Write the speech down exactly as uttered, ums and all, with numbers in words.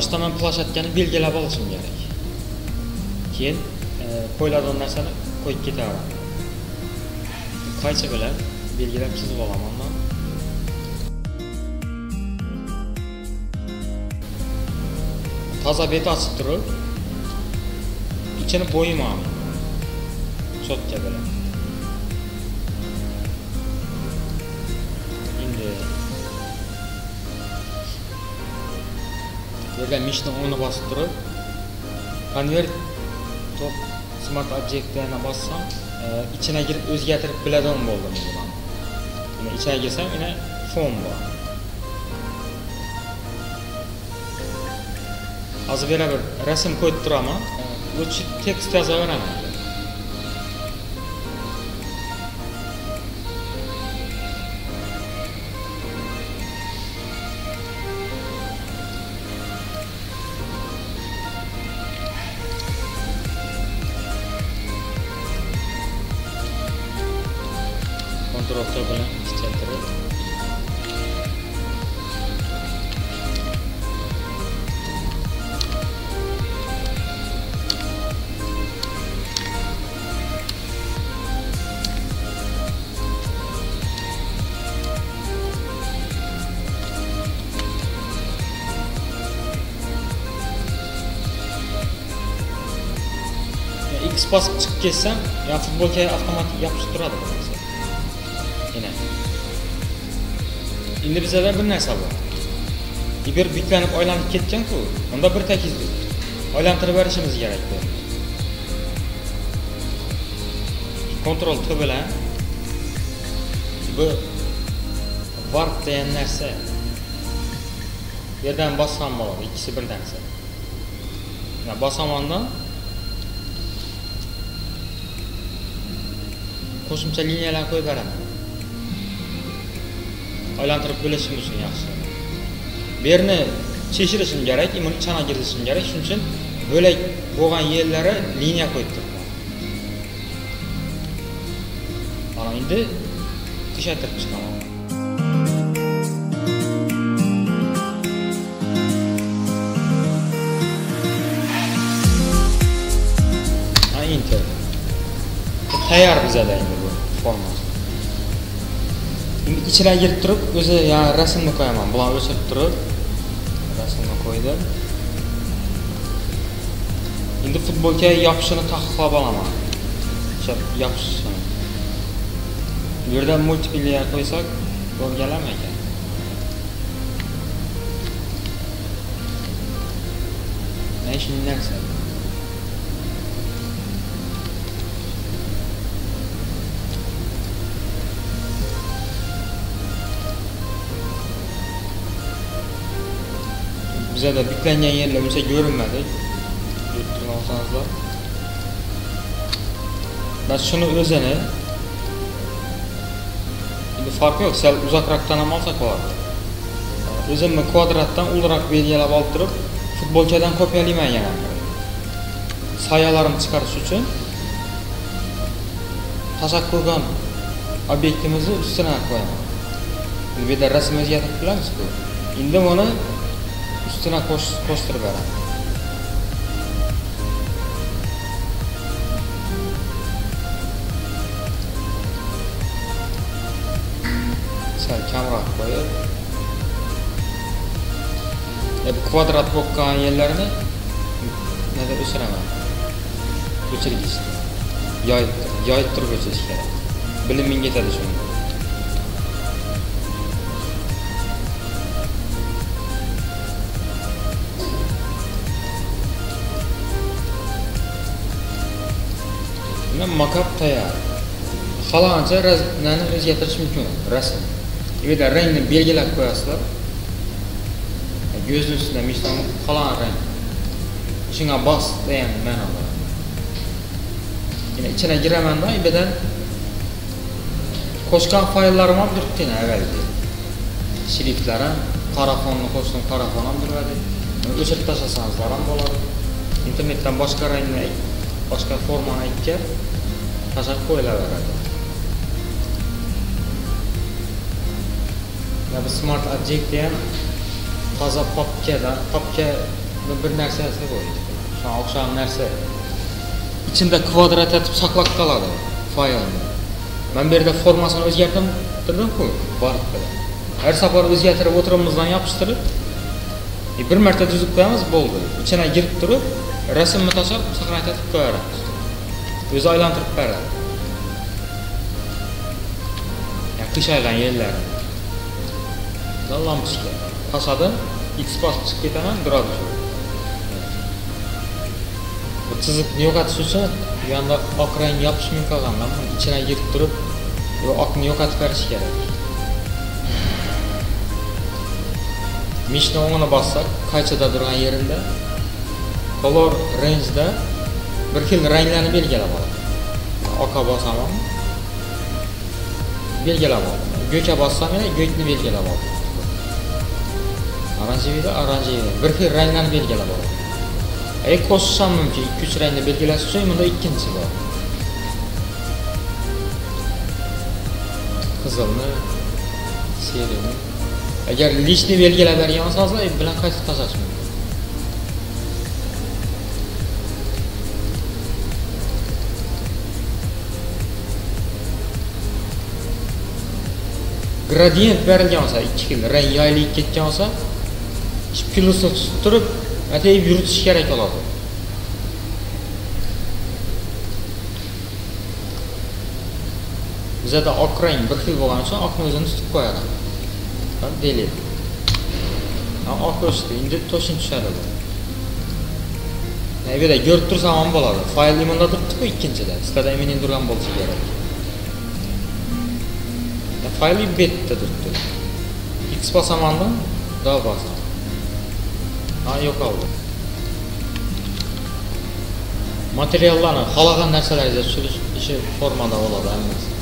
baştan plaşatganı belgilab olishim kerak. Keyin qo'yiladigan narsani qo'yib ketaman. Qaycha bilan belgilab chizib olaman men. Toza bet ochib turib, ichini bo'yayman. Chotka bilan. Yerga mishni o'rni bosib turib, konvert top smart objektini bossam, ichine girib o'zgartirib biladigan bo'ldim men. Ya'ni ichga kirsam, yana fon bor. Hozir yana bir rasm qo'yib turaman, o'chib tekst yozaveraman. Kontrol bilan ishtirib. X bosib chiqib ketsam, ya futbolka avtomatik yopishib turadi bo'lsa. Endi bizada bir narsa bor. Iber biklanib oylanib ketgan-ku, unda bir takizlik. Oylantirib berishimiz kerak bu. Kontrol T bilan bu warp degan narsa. Yerdan bossam bo'ladi, ikkisi birdan esa. Mana bosamondan qo'shimcha liniyalar qo'yib beraman. Aylantirib bilishim uchun yaxshi. Berni chechirishim kerak, imuni chana kiritishim kerak. Shuning uchun bo'lak bo'lgan yerlari liniya qo'yib turibman. Mana endi keshatirib chiqaman. Ha, enter. Tayyor bizada endi bu forma. İçine girip durup, özü yani resimini koyamam. Bulan öçürüp durup, resimini koydum. Şimdi futbolkaya yapışını taqiqlab olaman. Yapışını. Bu yerda multiplayer koysak, bölgelemekken. Ne şimdi neyse. Bize de büklengen yerler bize görünmedi. Götürün olsanızlar. Ben şunu özeni. Şimdi farkı yok. Sen uzakraktan ama olsa kovardı. Özenimi kvadrattan olarak belgilab oltirib, futbolkadan kopyalayman yana. Sayalarımı çıkarış için. Tasak koygan obyektimizi üstüne koyalım. Bir de resim o'zgartirib bilamiz bu. Şimdi onu üstüne koşturur veren. Mesela kamera koyup e bu kvadrat bokkan yerlerini neden ösüremem? Öçürük işte. Yayıp durup öçürük gerek. Bilimin getirdi şunu. Makap tayyor. Xalancha raznani o'zgartirish mumkin. Rasm. Yerda rangni belgilab qo'yasizlar. Ko'zni ustida misol qalan rang. Shunga bos degan ma'noda. Yana ichina giramanda, ibadan qo'shgan fayllarni ham turibdi avvalgi. Shriftlarni, qora fonni qo'shdim, qora fon ham turadi. O'chirib tashlasangiz ham bo'ladi. Internetdan boshqa rangni, boshqa formani aytib tashlab qo'yilaveradi. Ya bu smart object degan toza popka, popka bir narsasi bo'ladi. Shuna o'xshagan narsa ichimda kvadrat etib saqlab qoladi foydalanib. Men bu yerda formasini o'zgartirdim-ku, borib qoladi. Har safar o'zgartirib o'tirimizdan yopishtirib, bir marta tuzib qo'yamiz, bo'ldi. Ichina girib turib, rasmni tashlab saqratib qo'yaramiz. O'zi aylantirib qo'yadi. Qishaygan yerlar. Dallamishga. Pasadan x-pas chiqib ketaman gradus. Bu chiziqni yo'qotish uchun bu yerda oq rang yopish mumkin qolgan, ammo ichina yirib turib, bu oqni yo'qotib berish kerak. Mishni o'ngini bossak, qaychada turgan yerida color range'da bir xil ranglarni belgilab oladi. Oqqa bosam ham belgilab oldi. Gök'e bassam yine gök'ni belgilab oldi. Aranjeviydi, aranjeviydi. Bir xil ranglarni belgilab oldi. Eğer koşsam mümkün, iki üç rangni belgilash uchun bunda ikkinchisi bor. Qizilni, seriyni. Eğer lishni belgilab bergan bo'lsangiz, bilan qaytib tashlash mumkin. Gradient berilgan olsa, ikki xil rang yoyilib ketgan olsa, plusni tutib, atayib yuritish kerak bo'ladi. Bizda oq rang bir xil bo'lgani uchun oqni o'zini tutib qo'yadi. Ham delete. Ha, oq o'sdi, endi to'shin tushadi. Mana bu yerda ko'rib tursam ham bo'ladi. Fayl imanda turibdi-ku ikkinchida. Sizda emin turgan bo'lsa kerak. Fayli bitta turibdi. X basamandan daha bastım. Ha, yok oldu. Materiallarni, xalagan narsalarga tushirish ishi formada bo'ladi, albatta.